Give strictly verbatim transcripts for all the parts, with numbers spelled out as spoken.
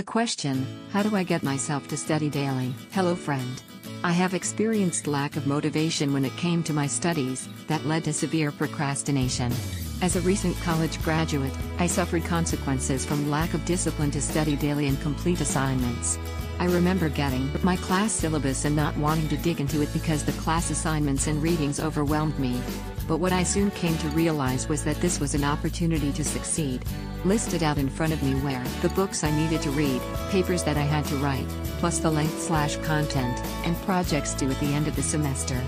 The question, how do I get myself to study daily? Hello friend. I have experienced lack of motivation when it came to my studies, that led to severe procrastination. As a recent college graduate, I suffered consequences from lack of discipline to study daily and complete assignments. I remember getting my class syllabus and not wanting to dig into it because the class assignments and readings overwhelmed me. But what I soon came to realize was that this was an opportunity to succeed. Listed out in front of me were the books I needed to read, papers that I had to write, plus the length slash content, and projects due at the end of the semester.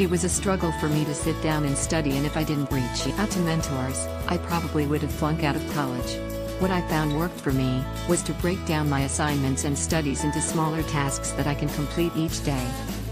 It was a struggle for me to sit down and study, and if I didn't reach out to mentors, I probably would have flunked out of college. What I found worked for me was to break down my assignments and studies into smaller tasks that I can complete each day.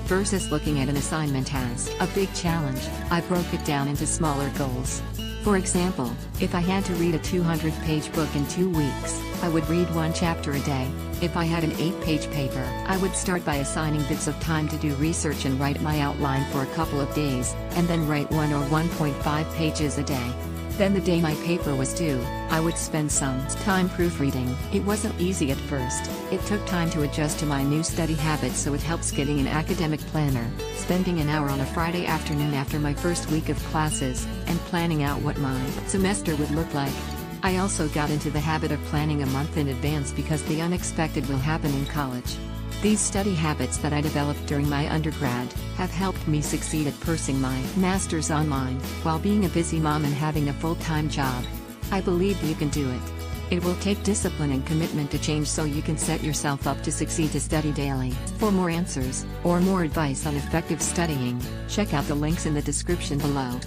Versus looking at an assignment as a big challenge, I broke it down into smaller goals. For example, if I had to read a two hundred page book in two weeks, I would read one chapter a day. If I had an eight page paper, I would start by assigning bits of time to do research and write my outline for a couple of days, and then write one or one point five pages a day. Then the day my paper was due, I would spend some time proofreading. It wasn't easy at first, it took time to adjust to my new study habits, so it helps getting an academic planner, spending an hour on a Friday afternoon after my first week of classes, and planning out what my semester would look like. I also got into the habit of planning a month in advance because the unexpected will happen in college. These study habits that I developed during my undergrad have helped me succeed at pursuing my master's online while being a busy mom and having a full-time job. I believe you can do it. It will take discipline and commitment to change, so you can set yourself up to succeed to study daily. For more answers or more advice on effective studying, check out the links in the description below.